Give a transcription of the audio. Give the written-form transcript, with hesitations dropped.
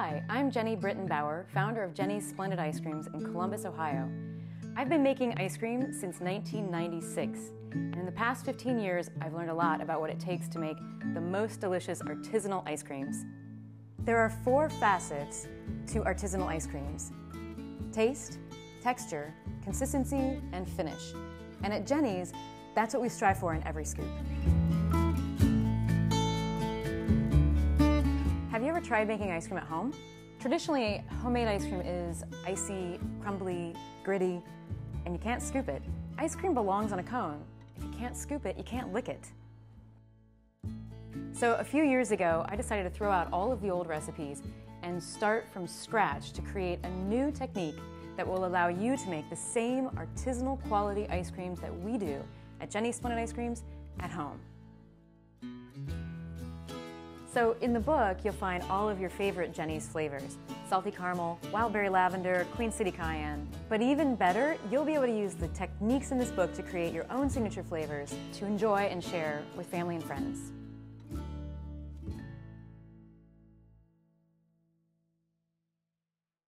Hi, I'm Jeni Britton Bauer, founder of Jeni's Splendid Ice Creams in Columbus, Ohio. I've been making ice cream since 1996, and in the past 15 years, I've learned a lot about what it takes to make the most delicious artisanal ice creams. There are four facets to artisanal ice creams: taste, texture, consistency, and finish. And at Jeni's, that's what we strive for in every scoop. Have you ever tried making ice cream at home? Traditionally, homemade ice cream is icy, crumbly, gritty, and you can't scoop it. Ice cream belongs on a cone. If you can't scoop it, you can't lick it. So a few years ago, I decided to throw out all of the old recipes and start from scratch to create a new technique that will allow you to make the same artisanal quality ice creams that we do at Jeni's Splendid Ice Creams at home. So in the book, you'll find all of your favorite Jeni's flavors: Salty Caramel, Wildberry Lavender, Queen City Cayenne. But even better, you'll be able to use the techniques in this book to create your own signature flavors to enjoy and share with family and friends.